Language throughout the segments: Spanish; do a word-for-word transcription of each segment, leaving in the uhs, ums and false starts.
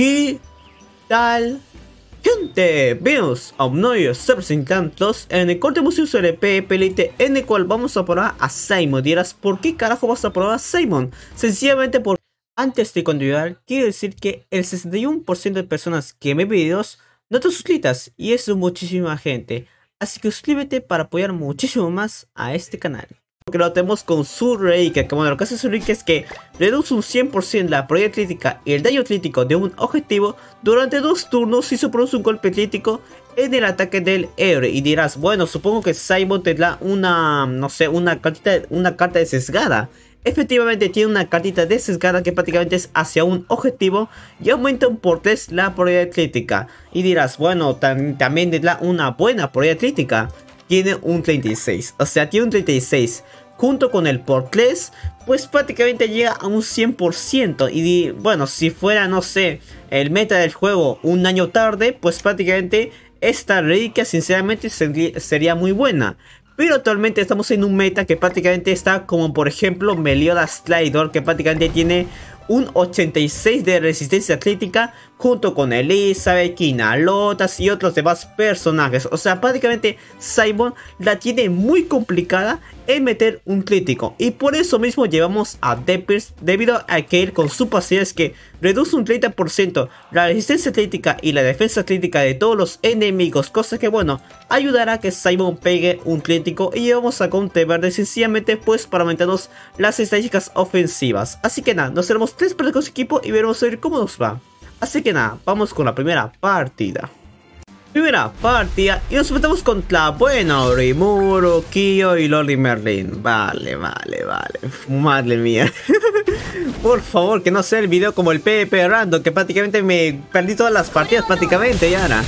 ¿Qué tal, gente? Bienvenidos a un nuevo representantes en el corte museo sobre P P L T, en el cual vamos a probar a Simon. Dirás, ¿por qué carajo vas a probar a Simon? Sencillamente porque antes de continuar, quiero decir que el sesenta y uno por ciento de personas que me ven videos no te suscritas, y eso es muchísima gente. Así que suscríbete para apoyar muchísimo más a este canal. Porque lo tenemos con Zurike, que bueno, lo que hace Zurike es que reduce un cien por ciento la probabilidad crítica y el daño crítico de un objetivo durante dos turnos y se produce un golpe crítico en el ataque del héroe. Y dirás, bueno, supongo que Simon tendrá una, no sé, una cartita, una carta desesgada. Efectivamente tiene una cartita desesgada que prácticamente es hacia un objetivo y aumentan por tres la probabilidad crítica. Y dirás, bueno, tam también tendrá una buena probabilidad crítica. Tiene un treinta y seis, o sea, tiene un treinta y seis junto con el por tres, pues prácticamente llega a un cien por ciento. Y di, bueno, si fuera, no sé, el meta del juego un año tarde, pues prácticamente esta reliquia sinceramente sería muy buena. Pero actualmente estamos en un meta que prácticamente está como por ejemplo Meliodas Traidor, que prácticamente tiene un ochenta y seis de resistencia crítica junto con Elizabeth, Kinalotas y otros demás personajes. O sea, prácticamente Simon la tiene muy complicada en meter un crítico. Y por eso mismo llevamos a Deppers, debido a que él con su pasiva es que reduce un treinta por ciento la resistencia crítica y la defensa crítica de todos los enemigos. Cosa que bueno, ayudará a que Simon pegue un crítico. Y llevamos a Conteverde sencillamente pues para aumentarnos las estadísticas ofensivas. Así que nada, nos seremos tres para con su equipo y veremos a ver cómo nos va. Así que nada, vamos con la primera partida. Primera partida y nos metemos contra, bueno, Rimuru, Kyo y Lord Merlin. Vale, vale, vale. Madre mía. Por favor, que no sea el video como el P V P random, que prácticamente me perdí todas las partidas prácticamente y ahora.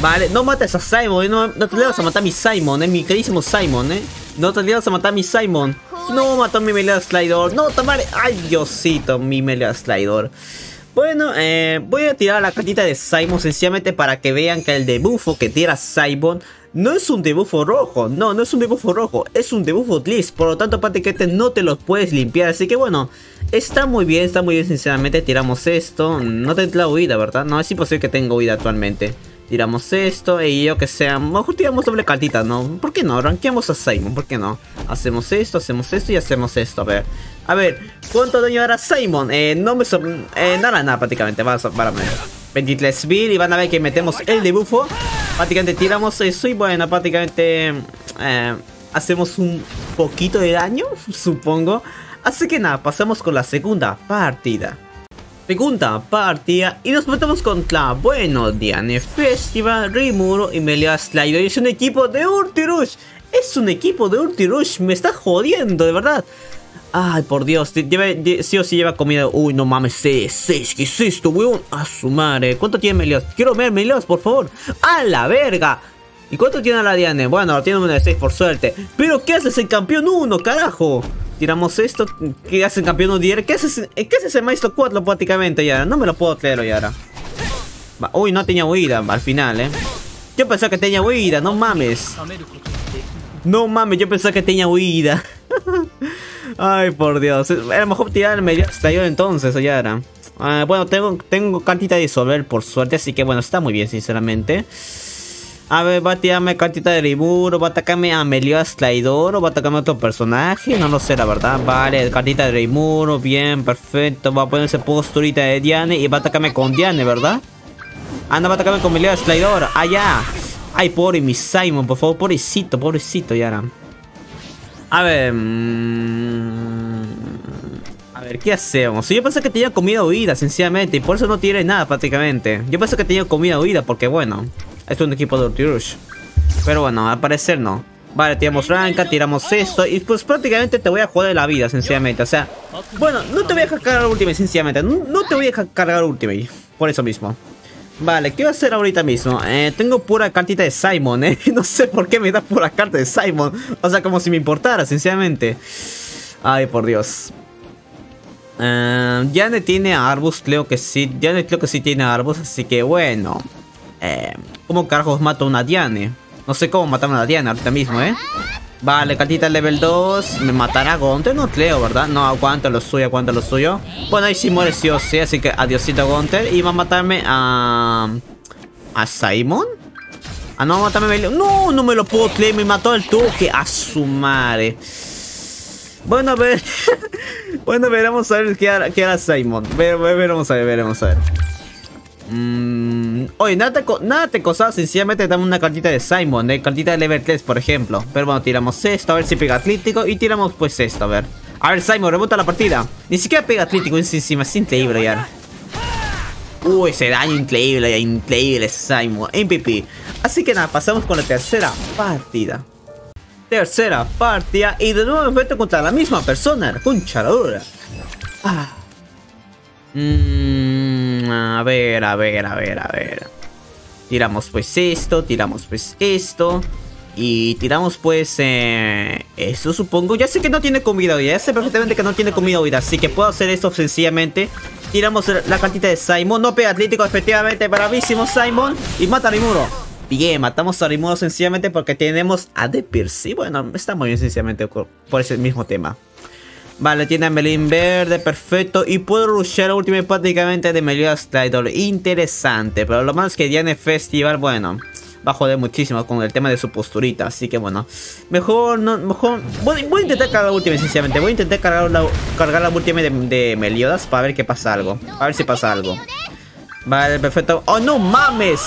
Vale, no mates a Simon, no, no te le vas a matar a mi Simon, eh, mi queridísimo Simon, eh. No te le vas a matar a mi Simon. No mató a mi Meliodas Traidor. No, tomare. Ay, Diosito, mi Meliodas Traidor. Bueno, eh, voy a tirar la cartita de Simon sencillamente para que vean que el debufo que tira Simon no es un debufo rojo. No, no es un debufo rojo, es un debufo gris. Por lo tanto, prácticamente no te los puedes limpiar. Así que bueno, está muy bien, está muy bien sinceramente. Tiramos esto. No tendrá huida, ¿verdad? No, es imposible que tenga huida actualmente. Tiramos esto y yo que sea, mejor tiramos doble cartita, ¿no? ¿Por qué no? Ranqueamos a Simon, ¿por qué no? Hacemos esto, hacemos esto y hacemos esto, a ver. A ver, ¿cuánto daño hará Simon? Eh, no me sorprende, eh, nada, nada prácticamente, vamos a pararme. veintitrés mil y van a ver que metemos el debufo. Prácticamente tiramos eso y bueno, prácticamente eh, hacemos un poquito de daño, supongo. Así que nada, pasamos con la segunda partida. Segunda partida y nos metemos contra, bueno, Diane Festival, Rimuru y Meliodas Slider. Es un equipo de Urtirush. Es un equipo de Urtirush. Me está jodiendo, de verdad. Ay, por Dios. Lleva, sí o sí lleva comida. Uy, no mames. seis, seis. ¿Qué es esto, weón? A su madre. ¿Cuánto tiene Meliodas? Quiero ver Meliodas, por favor. A la verga. ¿Y cuánto tiene la Diane? Bueno, tiene una de seis por suerte. Pero ¿qué haces el campeón uno, carajo? Tiramos esto, ¿qué hace el campeón Odier? ¿Qué hace el maestro cuatro prácticamente, Yara? No me lo puedo creer, Yara. Uy, no tenía huida al final, eh. Yo pensaba que tenía huida, no mames. No mames, yo pensaba que tenía huida. Ay, por Dios. Era mejor tirar el medio hasta yo entonces, Yara. Uh, bueno, tengo, tengo cantidad de disolver por suerte, así que bueno, está muy bien, sinceramente. A ver, va a tirarme cartita de Rimuru, va a atacarme a Meliodas Traidor, o va a atacarme a otro personaje, no lo sé la verdad. Vale, cartita de Rimuru, bien, perfecto. Va a ponerse posturita de Diane y va a atacarme con Diane, ¿verdad? Ah, no, va a atacarme con Meliodas Traidor, allá. Ay, pobre mi Simon, por favor, pobrecito, pobrecito, Yara. A ver, mmm... a ver, ¿qué hacemos? Yo pensé que tenía comida huida, sencillamente, y por eso no tiré nada prácticamente. Yo pensé que tenía comida huida, porque bueno... Esto es un equipo de Urtirush. Pero bueno, al parecer no. Vale, tiramos ranca, tiramos esto. Y pues prácticamente te voy a joder la vida, sencillamente. O sea, bueno, no te voy a cargar Ultimate, sencillamente. No, no te voy a cargar Ultimate. Por eso mismo. Vale, ¿qué voy a hacer ahorita mismo? Eh, tengo pura cartita de Simon, eh. No sé por qué me da pura carta de Simon. O sea, como si me importara, sencillamente. Ay, por Dios. Eh, Diane tiene a Arbus, creo que sí. Diane creo que sí tiene a Arbus, así que bueno. Eh, ¿Cómo carajos mato a una Diane? No sé cómo matar a una Diane ahorita mismo, ¿eh? Vale, cartita level dos. Me matará Gowther, no creo, ¿verdad? No, aguanta lo suyo, aguanta lo suyo. Bueno, ahí sí muere sí o sí, así que adiosito Gowther. Y va a matarme a... ¿A Simon? Ah, no, va a matarme a Meliodas. No, no me lo puedo creer, me mató el toque. A su madre. Bueno, a ver. Bueno, veremos a ver qué hará, qué hará Simon. Ver, ver, veremos a ver, veremos a ver. Mm, oye, nada te, nada te costaba, sencillamente dame una cartita de Simon, de eh, cartita de level tres, por ejemplo. Pero bueno, tiramos esto, a ver si pega atlético. Y tiramos pues esto, a ver. A ver, Simon, rebota la partida. Ni siquiera pega atlético encima, es increíble ya. Uh, ese daño increíble, increíble Simon, M V P. Así que nada, pasamos con la tercera partida. Tercera partida y de nuevo me enfrento contra la misma persona, con charadura. Ah. Mm, a ver, a ver, a ver, a ver. Tiramos pues esto, tiramos pues esto. Y tiramos pues eh, eso supongo. Ya sé que no tiene comida hoy, ya sé perfectamente que no tiene comida hoy, así que puedo hacer esto sencillamente. Tiramos la cantidad de Simon, no pega atlético efectivamente, bravísimo Simon. Y mata a Rimuru. Bien, matamos a Rimuru sencillamente porque tenemos a Deppers. Y bueno, está muy bien sencillamente por ese mismo tema. Vale, tiene a Meliodas Verde, perfecto. Y puedo rushear la última prácticamente de Meliodas Traidor. Interesante, pero lo malo es que Diane Festival, bueno... va a joder muchísimo con el tema de su posturita. Así que bueno, mejor no, mejor voy, voy a intentar cargar la última, sencillamente. Voy a intentar cargar la, cargar la última de, de Meliodas para ver que pasa algo. A ver si pasa algo. Vale, perfecto. ¡Oh, no mames!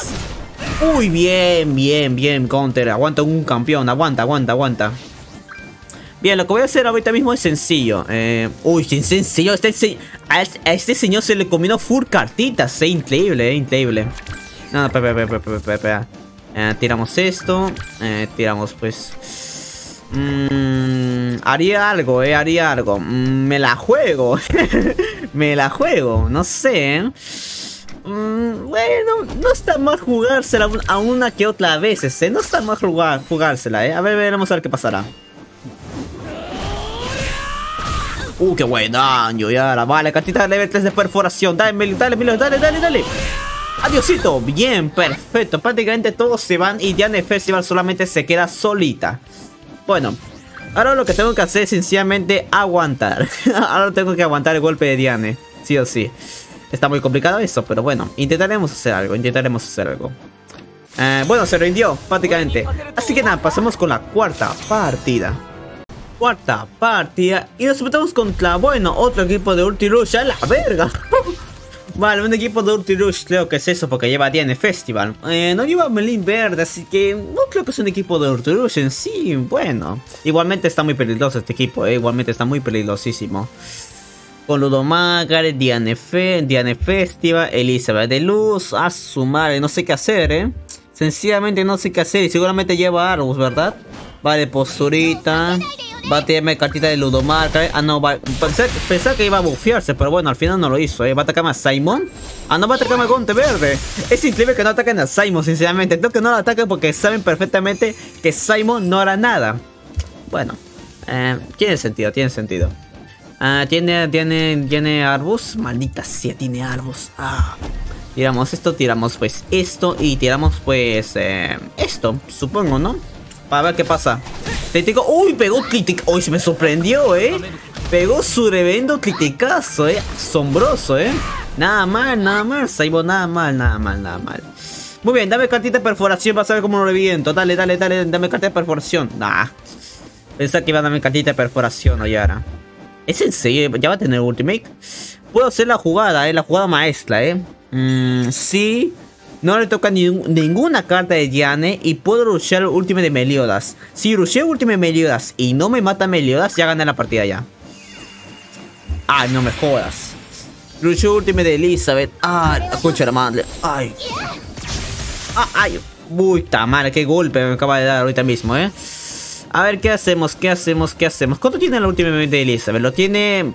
Uy, bien, bien, bien, Gowther. Aguanta un campeón, aguanta, aguanta, aguanta. Bien, lo que voy a hacer ahorita mismo es sencillo. eh, Uy, sin sencillo este, este, a este señor se le combinó full cartitas, eh, increíble, eh, increíble. No, espera, espera, espera, espera. Eh, tiramos esto, eh, tiramos pues... Mm, haría algo, eh, haría algo. Mm, me la juego. Me la juego, no sé. Mm, bueno, no está mal jugársela a una que otra vez, eh. No está mal jugar, jugársela, eh. A ver, veremos a ver qué pasará. Uh, qué buen daño, y ahora vale, cartita de level tres de perforación. Dale, dale, dale, dale, dale, dale. Adiosito, bien, perfecto. Prácticamente todos se van y Diane Festival solamente se queda solita. Bueno, ahora lo que tengo que hacer es sencillamente aguantar. Ahora tengo que aguantar el golpe de Diane, sí o sí. Está muy complicado eso, pero bueno, intentaremos hacer algo, intentaremos hacer algo. Eh, bueno, se rindió prácticamente. Así que nada, pasamos con la cuarta partida. Cuarta partida y nos enfrentamos contra, bueno, otro equipo de Ulti Rush. ¡A la verga! Vale, un equipo de Ulti Rush, creo que es eso, porque lleva a Diane Festival. Eh, no lleva a Melin Verde, así que no creo que es un equipo de Ulti Rush en sí, bueno. Igualmente está muy peligroso este equipo, eh, igualmente está muy peligrosísimo. Con Poludo Magare, Diane, Fe, Diane Festival, Elizabeth de Luz, a su madre, no sé qué hacer, eh. Sencillamente no sé qué hacer y seguramente lleva a Arbus, ¿verdad? Vale, posturita... Va a tirarme cartita de Ludomarca. Ah, no, va. Pensé, pensé que iba a bufearse, pero bueno, al final no lo hizo, ¿eh? Va a atacarme a Simon. Ah, no, va a atacarme a Conteverde. Es increíble que no ataquen a Simon, sinceramente. Creo que no lo ataquen porque saben perfectamente que Simon no hará nada. Bueno, eh, tiene sentido, tiene sentido. Ah, tiene, tiene, tiene Arbus. Maldita sea, tiene Arbus. Ah. Tiramos esto, tiramos pues esto y tiramos pues eh, esto, supongo, ¿no? Para ver qué pasa. Crítico. Uy, pegó crítico. Uy, se me sorprendió, eh. Pegó su revendo criticazo, eh. Asombroso, eh. Nada mal, nada mal, Simon, nada mal, nada mal, nada mal. Muy bien, dame cartita de perforación para saber cómo lo reviento. Dale, dale, dale, dame cartita de perforación. Nah. Pensé que iba a darme cartita de perforación, oye, ahora. Es en serio, ya va a tener ultimate. Puedo hacer la jugada, eh. La jugada maestra, eh. Mmm, sí. No le toca ni, ninguna carta de Diane y puedo rushear el último de Meliodas. Si rusheo el último de Meliodas y no me mata Meliodas, ya gané la partida ya. Ay, no me jodas. Rusheo el último de Elizabeth. Ay, escucha la madre. Ay. Ah, ay. Uy, ta madre, qué golpe me acaba de dar ahorita mismo, eh. A ver, ¿qué hacemos? ¿Qué hacemos? ¿Qué hacemos? ¿Cuánto tiene el último de Elizabeth? Lo tiene...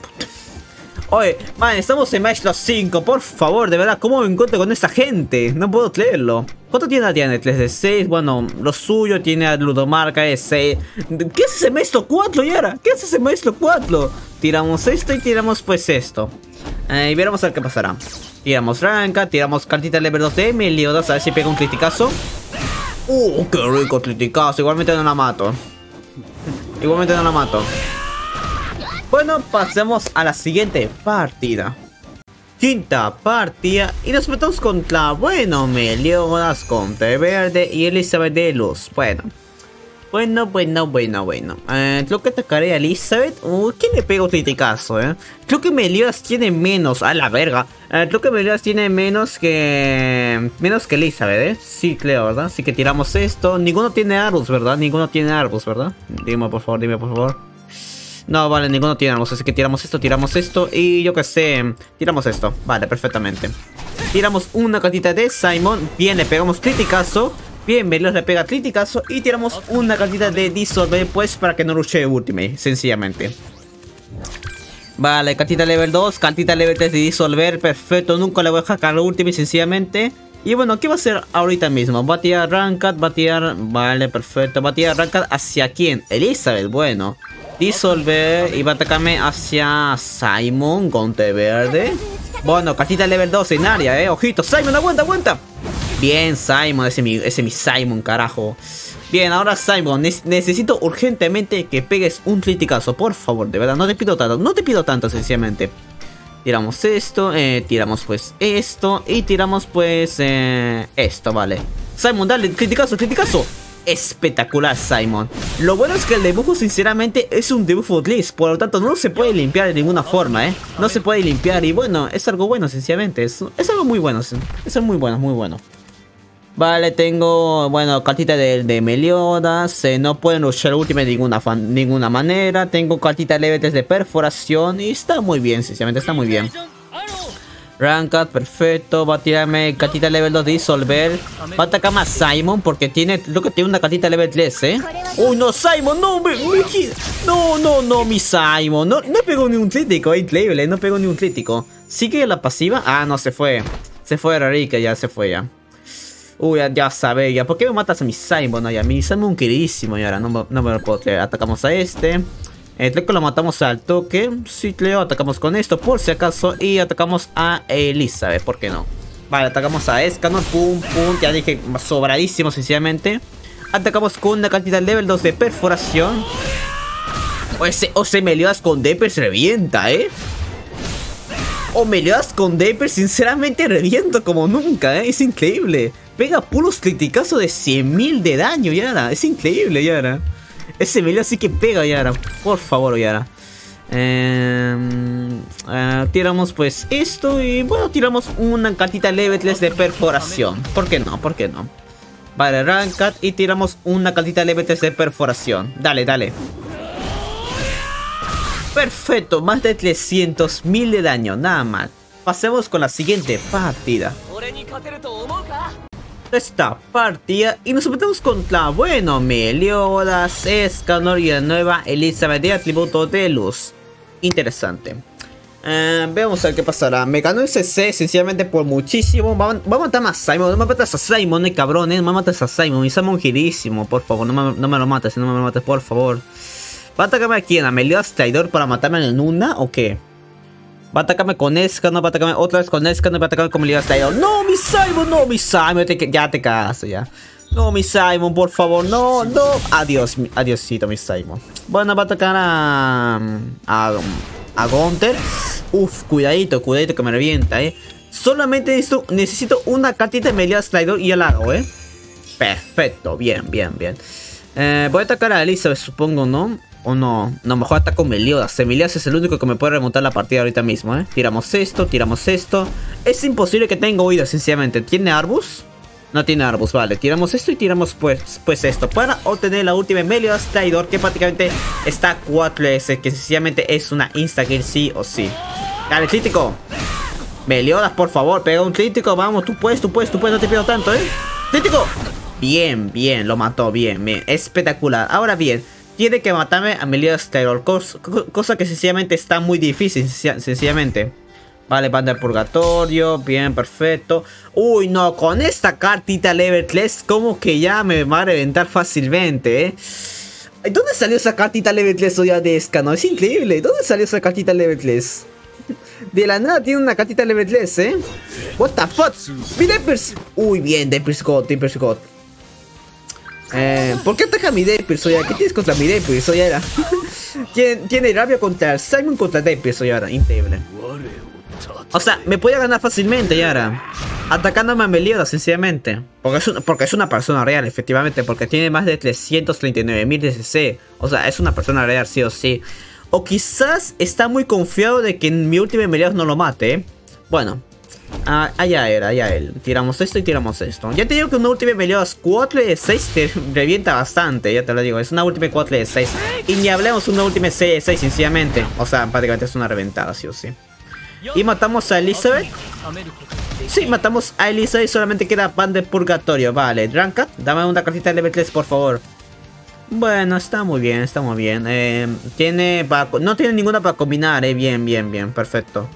Oye, man, estamos en match los cinco, por favor, de verdad, ¿cómo me encuentro con esta gente? No puedo creerlo. ¿Cuánto tiene la Diane? tres de seis, bueno, lo suyo tiene a Ludomarca de seis. ¿Qué es ese maestro cuatro, Yara? ¿Qué es ese maestro cuatro? Tiramos esto y tiramos pues esto. Eh, y veremos a ver qué pasará. Tiramos ranca, tiramos cartita level dos de Meliodas, a ver si pega un criticazo. Uh, qué rico criticazo, igualmente no la mato. Igualmente no lo mato. Bueno, pasemos a la siguiente partida. Quinta partida y nos metemos contra, bueno, Meliodas, Conteverde y Elizabeth de Luz. Bueno, bueno, bueno, bueno, bueno. Eh, creo que atacaré a Elizabeth. Uh, ¿Quién le pega un criticazo, eh? Creo que Meliodas tiene menos, a la verga. Eh, creo que Meliodas tiene menos que... Menos que Elizabeth, eh. Sí, creo, ¿verdad? Así que tiramos esto. Ninguno tiene Arbus, ¿verdad? Ninguno tiene Arbus, ¿verdad? Dime, por favor, dime, por favor. No, vale, ninguno tiene Arbus, así que tiramos esto, tiramos esto y yo que sé, tiramos esto. Vale, perfectamente. Tiramos una cantidad de Simon, bien, le pegamos criticazo, bien, Meliodas le pega criticazo y tiramos una cantidad de disolver, pues, para que no rushee ultimate, sencillamente. Vale, cantidad level dos, cantidad level tres de disolver, perfecto, nunca le voy a jacar ultimate, sencillamente. Y bueno, ¿qué va a hacer ahorita mismo? Va a tirar Ranked, va a tirar, vale, perfecto, va a tirar Ranked, ¿hacia quién? Elizabeth, bueno. Disolver y va a atacarme hacia Simon, Conteverde. Bueno, cartita level dos en área, eh. Ojito, Simon, aguanta, aguanta. Bien, Simon, ese es mi, ese mi Simon, carajo. Bien, ahora Simon, ne necesito urgentemente que pegues un criticazo, por favor, de verdad. No te pido tanto, no te pido tanto, sencillamente. Tiramos esto, eh, tiramos pues esto y tiramos pues eh, esto, vale. Simon, dale, criticazo, criticazo. Espectacular, Simon. Lo bueno es que el dibujo sinceramente es un dibujo glitch, por lo tanto no se puede limpiar de ninguna forma, eh. No se puede limpiar y bueno, es algo bueno sencillamente. Es, es algo muy bueno, es, es muy bueno, muy bueno. Vale, tengo, bueno, cartita de, de Meliodas, eh, no pueden rushar última de ninguna, fan, ninguna manera. Tengo cartita level tres de perforación y está muy bien, sinceramente, está muy bien. Ranked, perfecto, va a tirarme cartita level dos de disolver. Va a atacar más Simon porque tiene, creo que tiene una cartita level tres, eh. Uy, no, Simon, no, me, me, no, no, no, mi Simon. No, no pegó ni un crítico, increíble, eh, no pegó ni un crítico. ¿Sigue la pasiva? Ah, no, se fue. Se fue Zurike, ya se fue ya. Uy, ya, ya sabe, ya. ¿Por qué me matas a mi Simon? No, ya, mi Simon queridísimo y ahora no, no me lo puedo creer. Atacamos a este. Eh, creo que lo matamos al toque. Sí, creo, atacamos con esto por si acaso. Y atacamos a Elizabeth, ¿por qué no? Vale, atacamos a Escanor. Pum, pum, ya dije, sobradísimo, sencillamente. Atacamos con una cantidad level dos de perforación. O, ese, o se Meliodas con Deppers revienta, ¿eh? O Meliodas con Deppers, sinceramente, reviento como nunca, ¿eh? Es increíble. Pega puros criticazo de cien mil de daño, Yara. Es increíble, Yara. Ese Meliodas sí que pega, Yara. Por favor, Yara. Eh, eh, tiramos pues esto y bueno, tiramos una cartita level tres de perforación. ¿Por qué no? ¿Por qué no? Vale, Ranked y tiramos una cartita level tres de perforación. Dale, dale. Perfecto, más de trescientos mil de daño, nada mal. Pasemos con la siguiente partida. Esta partida y nos enfrentamos contra, bueno, Meliodas, Escanor y la nueva Elizabeth de atributo de luz. Interesante. Eh, veamos a ver qué pasará. Me ganó el C C sencillamente por muchísimo. Va, va a matar a Simon. No me matas a Simon, eh, cabrones. No me matas a Simon. Mi Simon girísimo, por favor. No me, no me lo mates, no me lo mates, por favor. ¿Va a atacarme a quién? ¿A Meliodas Traidor para matarme en una o qué? Va a atacarme con Escanor, va a atacarme otra vez con Escanor, va a atacarme con Meliodas Slider. ¡No, mi Simon! ¡No, mi Simon! Te, ya te cagaste, ya. No, mi Simon, por favor. No, no. Adiós, mi, adiósito, mi Simon. Bueno, va a atacar a... A, a Gunther. Uf, cuidadito, cuidadito que me revienta, eh. Solamente necesito, necesito una cartita de Meliodas Slider y el largo, eh. Perfecto, bien, bien, bien. Eh, voy a atacar a Elizabeth, supongo, ¿no? O oh, no, no, mejor ataco Meliodas. Meliodas es el único que me puede remontar la partida ahorita mismo, eh. Tiramos esto, tiramos esto. Es imposible que tenga huida, sencillamente. ¿Tiene Arbus? No tiene Arbus, vale. Tiramos esto y tiramos pues, pues esto para obtener la última Meliodas Traidor, que prácticamente está cuatro S, que sencillamente es una insta-kill sí o sí. Dale, crítico. Meliodas, por favor, pega un crítico. Vamos, tú puedes, tú puedes, tú puedes, no te pido tanto, eh. ¡Crítico! Bien, bien, lo mató, bien, bien. Espectacular. Ahora bien, tiene que matarme a Meliodas Traidor, cosa, cosa que sencillamente está muy difícil, senc sencillamente. Vale, banda del purgatorio, bien, perfecto. Uy, no, con esta cartita level tres, como que ya me va a reventar fácilmente, eh. ¿Dónde salió esa cartita level tres hoy de Escanor? Es increíble, ¿dónde salió esa cartita level tres? De la nada tiene una cartita level tres, eh. What the fuck, mi Deppers. Uy, bien, Deppers God, Deppers God. Eh, ¿Por qué ataca a mi Deppers, Soyara? ¿Qué tienes contra mi Deppers, Soyara? tiene, tiene rabia contra Simon contra Deppers, Soyara. Increíble. O sea, me podía ganar fácilmente, Yara. Atacándome a Meliodas, sencillamente. Porque es, una, porque es una persona real, efectivamente. Porque tiene más de trescientos treinta y nueve mil de C C. O sea, es una persona real, sí o sí. O quizás está muy confiado de que en mi última Meliodas no lo mate, ¿eh? Bueno. Ah, allá era, allá él. Tiramos esto y tiramos esto. Ya te digo que una última Meliodas cuatro de seis te revienta bastante, ya te lo digo. Es una última cuatro de seis. Y ni hablemos una última seis de seis, sencillamente. O sea, prácticamente es una reventada, sí o sí. Y matamos a Elizabeth. Sí, matamos a Elizabeth. Solamente queda Van de Purgatorio. Vale, Drankat, dame una cartita de level tres, por favor. Bueno, está muy bien, está muy bien. Eh, tiene para, no tiene ninguna para combinar, eh. Bien, bien, bien, perfecto.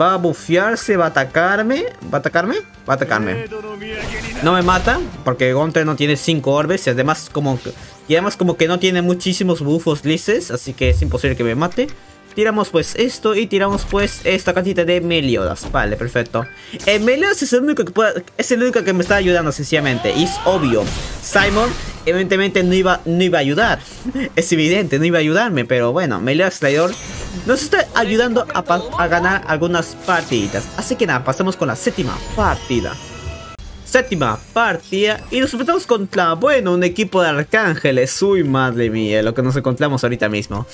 Va a bufearse, va a atacarme. ¿Va a atacarme? Va a atacarme. No me mata, porque Gowther no tiene cinco orbes. Y además, como que, y además como que no tiene muchísimos bufos lises. Así que es imposible que me mate. Tiramos pues esto y tiramos pues esta cantidad de Meliodas. Vale, perfecto. El Meliodas es el único que puede, es el único que me está ayudando, sencillamente. Y es obvio. Simon, evidentemente, no iba, no iba a ayudar. Es evidente, no iba a ayudarme. Pero bueno, Meliodas Traidor nos está ayudando a, a ganar algunas partiditas. Así que nada, pasamos con la séptima partida. Séptima partida y nos enfrentamos contra, bueno, un equipo de arcángeles. Uy, madre mía, lo que nos encontramos ahorita mismo.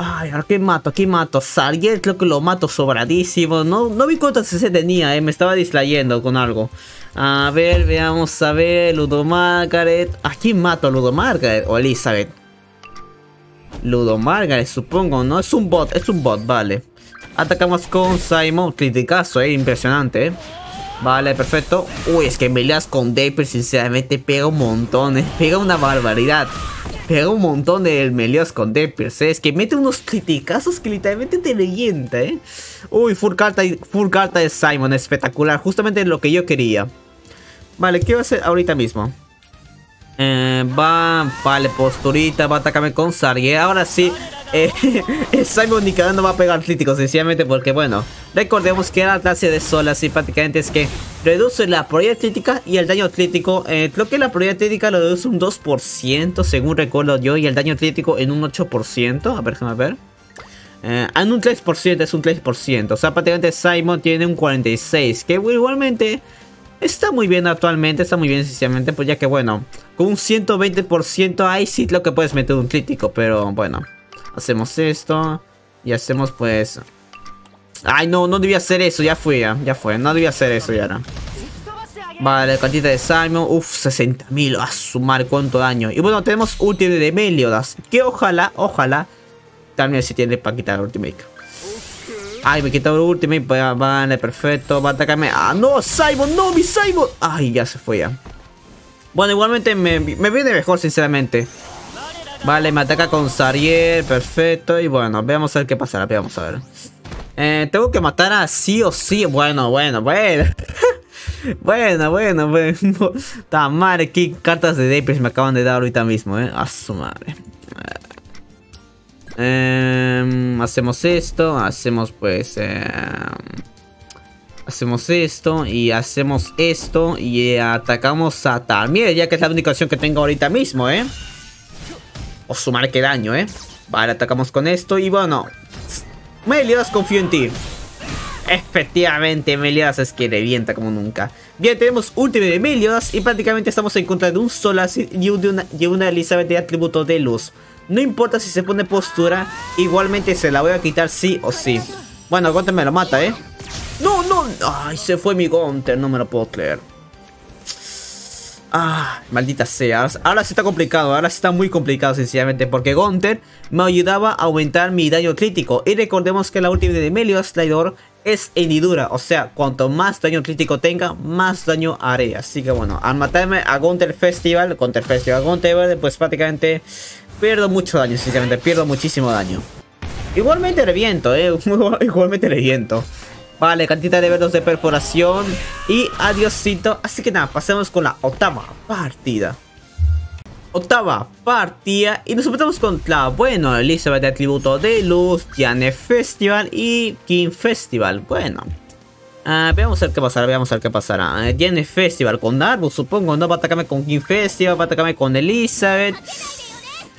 Ay, ¿a qué mato? ¿A qué mato? Sariel creo que lo mato sobradísimo. No, no vi cuánto C C tenía, eh. Me estaba distrayendo con algo. A ver, veamos, a ver. Ludo Margaret. ¿A quién mato? ¿A Ludo Margaret o Elizabeth? Ludo Margaret, supongo, ¿no? Es un bot, es un bot, vale. Atacamos con Simon. Criticazo, eh. Impresionante, eh. Vale, perfecto. Uy, es que Meliodas con Deppers, sinceramente, pega un montón, eh. Pega una barbaridad. Pega un montón de Meliodas con Deppers, ¿eh? Es que mete unos criticazos que literalmente te revienta, ¿eh? Uy, full carta, full carta de Simon, espectacular. Justamente lo que yo quería. Vale, ¿qué va a hacer ahorita mismo? Eh, va, vale, posturita, va a atacarme con Sariel. Ahora sí, eh, Simon ni cada uno va a pegar críticos, sencillamente porque, bueno, recordemos que la clase de sol así prácticamente es que reduce la probabilidad crítica y el daño crítico. Eh, creo que la probabilidad crítica lo reduce un dos por ciento, según recuerdo yo, y el daño crítico en un ocho por ciento. A ver, déjame ver. Eh, en un tres por ciento, es un tres por ciento. O sea, prácticamente Simon tiene un cuarenta y seis por ciento, que igualmente está muy bien actualmente, está muy bien, sencillamente, pues ya que, bueno, con un ciento veinte por ciento ahí sí lo que puedes meter un crítico, pero bueno. Hacemos esto y hacemos pues... Ay, no, no debía hacer eso, ya fue, ya, ya fue, no debía hacer eso, ya. Vale, cantidad de Simon, uff, sesenta mil, a sumar cuánto daño. Y bueno, tenemos última de Meliodas, que ojalá, ojalá, también si tiene para quitar el ultimate. Ay, me quitó el ultimate, vale, perfecto, va a atacarme. Ah, no, Simon, no, mi Simon. Ay, ya se fue, ya. Bueno, igualmente me, me viene mejor, sinceramente. Vale, me ataca con Sariel, perfecto, y bueno, veamos a ver qué pasará, veamos a ver. Eh, tengo que matar a sí o sí. Bueno, bueno, bueno. Bueno, bueno, bueno. Tan madre, qué cartas de Deppers me acaban de dar ahorita mismo, eh. A su madre. Eh, hacemos esto. Hacemos pues. Eh, hacemos esto. Y hacemos esto. Y atacamos a Tamir, ya que es la única opción que tengo ahorita mismo, eh. O sumar qué daño, eh. Vale, atacamos con esto. Y bueno. Meliodas, confío en ti. Efectivamente, Meliodas es que revienta como nunca. Bien, tenemos última de Meliodas y prácticamente estamos en contra de un Solas y una, y una Elizabeth de atributo de luz. No importa si se pone postura, igualmente se la voy a quitar sí o sí. Bueno, Gowther me lo mata, ¿eh? ¡No, no! ¡Ay, se fue mi Gowther! No me lo puedo creer. Ah, maldita sea. Ahora sí está complicado, ahora sí está muy complicado, sencillamente, porque Gowther me ayudaba a aumentar mi daño crítico. Y recordemos que la última de Meliodas Slider es hendidura, o sea, cuanto más daño crítico tenga, más daño haré. Así que bueno, al matarme a Gowther Festival, Gowther Festival, Gowther Verde, pues prácticamente pierdo mucho daño, sinceramente, pierdo muchísimo daño. Igualmente reviento, eh, igualmente reviento. Vale, cantidad de verdos de perforación. Y adiosito. Así que nada, pasemos con la octava partida. Octava partida. Y nos enfrentamos contra, bueno, Elizabeth de atributo de luz, Diane Festival y King Festival. Bueno, Uh, veamos a ver qué pasará, veamos a ver qué pasará. Uh, Jane Festival con Arbus, supongo, ¿no? Va a atacarme con King Festival, va a atacarme con Elizabeth.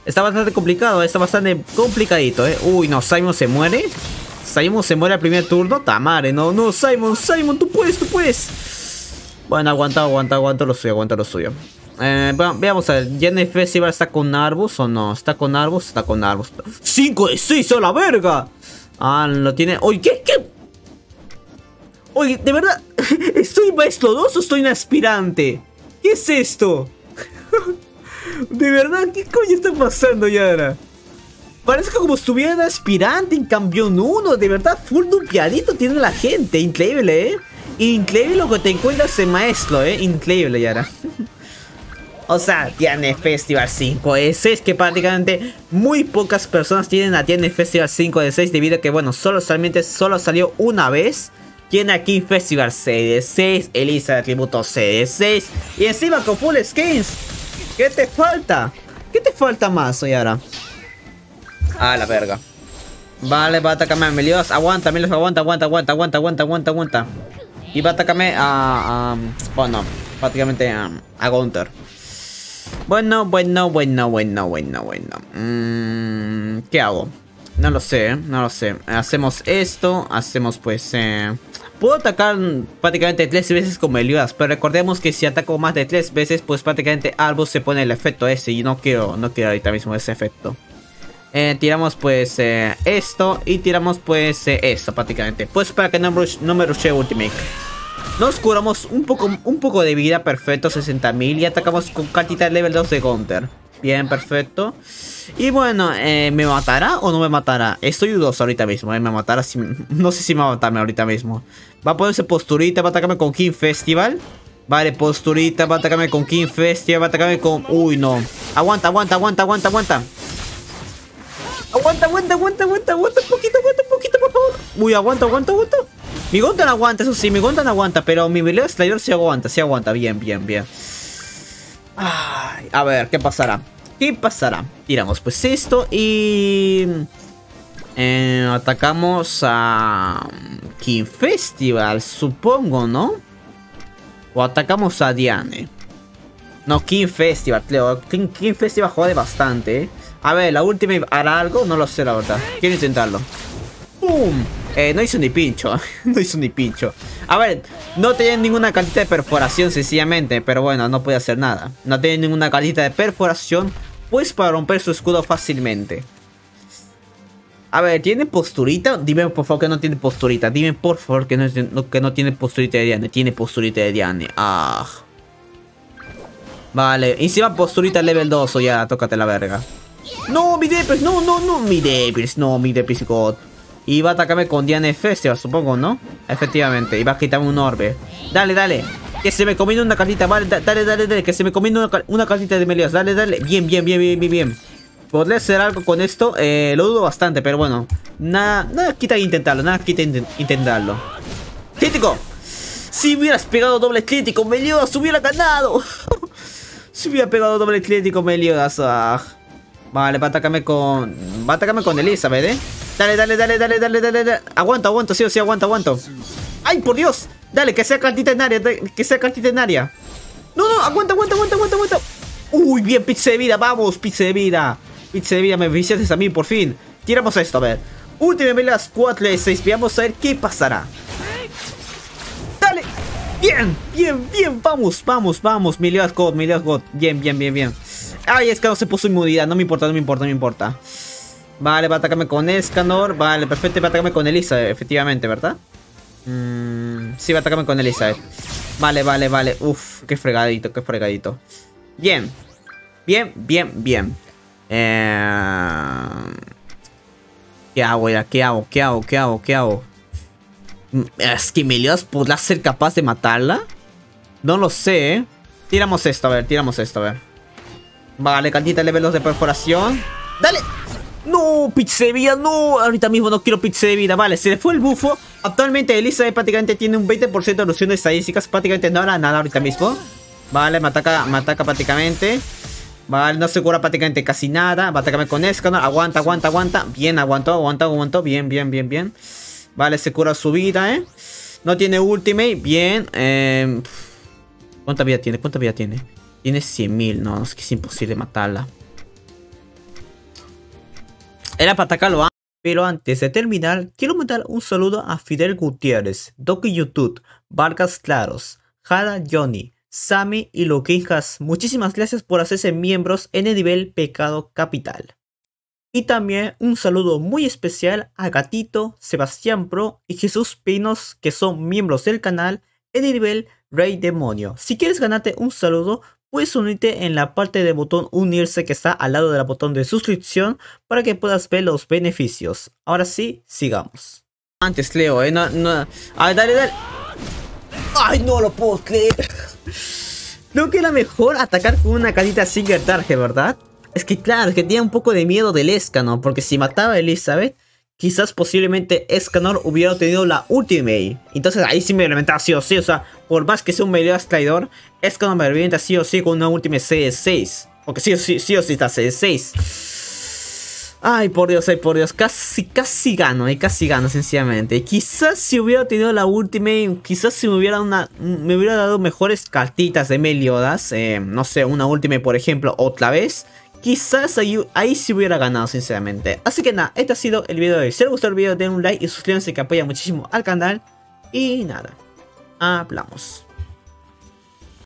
Está bastante complicado, está bastante complicadito, ¿eh? Uy, no, Simon se muere. Simon se muere al primer turno. Tamare, no, no, Simon, Simon, tú puedes, tú puedes. Bueno, aguanta, aguanta, aguanta lo suyo, aguanta lo suyo. Eh, veamos a ver, Jane Festival está con Arbus o no. Está con Arbus, está con Arbus. cinco de seis a la verga. Ah, lo tiene. Oye, ¿qué? ¿Qué? Oye, de verdad, ¿estoy maestro dos o estoy un aspirante? ¿Qué es esto? De verdad, ¿qué coño está pasando, Yara? Parece como si estuviera un aspirante en campeón uno. De verdad, full dupeadito tiene la gente. Increíble, ¿eh? Increíble lo que te encuentras en maestro, ¿eh? Increíble, Yara. O sea, Diane Festival cinco de seis, que prácticamente muy pocas personas tienen a Diane Festival cinco de seis, debido a que, bueno, solo, solamente solo salió una vez. Tiene aquí Festival seis de seis, Elisa de atributo seis de seis, y encima con full skins. ¿Qué te falta? ¿Qué te falta más hoy ahora? A la verga. Vale, va a atacarme a Meliodas. Aguanta, Meliodas, aguanta, aguanta, aguanta, aguanta, aguanta, aguanta, aguanta. Y va a atacarme a... Um, bueno, prácticamente um, a Gowther. Bueno, bueno, bueno, bueno, bueno, bueno. Mm, ¿qué hago? No lo sé, no lo sé. Hacemos esto, hacemos pues... Eh... Puedo atacar prácticamente tres veces con Meliodas, pero recordemos que si ataco más de tres veces, pues prácticamente Arbus se pone el efecto ese. Y no quiero, no quiero ahorita mismo ese efecto. Eh, tiramos pues eh, esto y tiramos pues eh, esto prácticamente. Pues para que no me, no me rushee Ultimate. Nos curamos un poco, un poco de vida, perfecto, sesenta mil. Y atacamos con cantidad level dos de Gowther. Bien, perfecto. Y bueno, eh, ¿me matará o no me matará? Estoy dudoso ahorita mismo, eh, me matará si, no sé si me va a matarme ahorita mismo. Va a ponerse posturita, va a atacarme con King Festival. Vale, posturita, va a atacarme con King Festival, va a atacarme con... Uy, no. Aguanta, aguanta, aguanta, aguanta, aguanta. Aguanta, aguanta, aguanta, aguanta, aguanta un poquito, aguanta un poquito, por favor. Uy, aguanta, aguanta, aguanta. Mi Gowther no aguanta, eso sí, mi Gowther no aguanta, pero mi Meliodas Traidor sí aguanta, sí aguanta, bien, bien, bien. Ay, a ver, ¿qué pasará? ¿Qué pasará? Tiramos pues esto y... Eh, atacamos a... King Festival, supongo, ¿no? O atacamos a Diane. No, King Festival, creo. King, King Festival jode bastante, ¿eh? A ver, ¿la última hará algo? No lo sé, la verdad. Quiero intentarlo. ¡Pum! Eh, no hizo ni pincho. No hizo ni pincho. A ver, no tenía ninguna cantidad de perforación sencillamente. Pero bueno, no puede hacer nada. No tenía ninguna cantidad de perforación, pues para romper su escudo fácilmente. A ver, ¿tiene posturita? Dime por favor que no tiene posturita. Dime por favor que no, que no tiene posturita de Diane. Tiene posturita de Diane. Ah. Vale, encima posturita level dos. O ya, tócate la verga. No, mi Deppers, no, no, no, mi Deppers, no, mi Deppers God. Y va a atacarme con Diane Festival, supongo, ¿no? Efectivamente, y va a quitarme un orbe. Dale, dale, que se me comiendo una cartita. Vale, da, dale, dale, dale, que se me comiendo una, una cartita de Meliodas. Dale, dale, bien, bien, bien, bien, bien, bien. ¿Podré hacer algo con esto? Eh, lo dudo bastante, pero bueno. Nada, nada quita intentarlo, nada quita in intentarlo. ¡Crítico! Si hubieras pegado doble crítico, Meliodas hubiera ganado. Si hubiera pegado doble crítico, Meliodas, ah. Vale, va a atacarme con... Va a atacarme con Elizabeth, ¿eh? Dale, dale, dale, dale, dale, dale, dale. Aguanto, aguanto, sí o sí, aguanto, aguanto. ¡Ay, por Dios! Dale, que sea cartita en área, que sea cartita en área. No, no, aguanta, aguanta, aguanta, aguanta, aguanta. Uy, bien, pizza de vida, vamos, pizza de vida. Pizza de vida, me beneficiaste a mí, por fin. Tiramos esto, a ver. Última velas cuatro de seis, veamos a ver qué pasará. Dale. Bien, bien, bien, vamos, vamos, vamos. Meliodas God, Meliodas God. Bien, bien, bien, bien. Ay, Escanor se puso inmunidad, no me importa, no me importa, no me importa. Vale, va a atacarme con Escanor. Vale, perfecto, va a atacarme con Elizabeth, efectivamente, ¿verdad? Mm, sí, va a atacarme con Elizabeth. Vale, vale, vale, uff, qué fregadito, qué fregadito. Bien, bien, bien, bien. eh... ¿Qué hago, era? ¿Qué hago, qué hago, qué hago, qué hago? ¿Es que Meliodas podrá ser capaz de matarla? No lo sé, ¿eh? Tiramos esto, a ver, tiramos esto, a ver. Vale, cantita level dos de perforación. ¡Dale! ¡No! ¡Pizza de vida! ¡No! Ahorita mismo no quiero pizza de vida. Vale, se le fue el bufo. Actualmente Elizabeth prácticamente tiene un veinte por ciento de erosión de estadísticas. Prácticamente no hará nada ahorita mismo. Vale, me ataca, me ataca prácticamente. Vale, no se cura prácticamente casi nada. Va a atacarme con Escanor. Aguanta, aguanta, aguanta. Bien, aguantó, aguantó, aguantó. Bien, bien, bien, bien. Vale, se cura su vida, ¿eh? No tiene ultimate. Bien. Eh, ¿Cuánta vida tiene? ¿Cuánta vida tiene? Tiene cien mil. No, es que es imposible matarla. Era para atacarlo antes. Pero antes de terminar, quiero mandar un saludo a Fidel Gutiérrez, Doki YouTube, Vargas Claros, Jada Johnny, Sammy y Loquijas. Muchísimas gracias por hacerse miembros en el nivel Pecado Capital. Y también un saludo muy especial a Gatito, Sebastián Pro y Jesús Pinos, que son miembros del canal en el nivel Rey Demonio. Si quieres ganarte un saludo, puedes unirte en la parte del botón unirse que está al lado del botón de suscripción para que puedas ver los beneficios. Ahora sí, sigamos. Antes leo, eh. No, no. A ver, dale, dale. Ay, no lo puedo creer. Creo que era mejor atacar con una carita Singer Target, ¿verdad? Es que claro, es que tenía un poco de miedo del Escanor, porque si mataba a Elizabeth, quizás posiblemente Escanor hubiera tenido la ultimate. Entonces ahí sí me reventaba sí o sí. O sea, por más que sea un Meliodas Traidor, Escanor me revienta sí o sí con una ultimate C seis. Porque sí o sí, sí o sí está C seis. Ay, por Dios, ay, por Dios. Casi, casi gano, y casi gano, sencillamente. Quizás si hubiera tenido la ultimate, quizás si me hubiera, una, me hubiera dado mejores cartitas de Meliodas. Eh, no sé, una ultimate, por ejemplo, otra vez. Quizás ahí, ahí sí hubiera ganado, sinceramente. Así que nada, este ha sido el video de hoy. Si les gustó el video, den un like y suscríbanse, que apoya muchísimo al canal. Y nada, hablamos.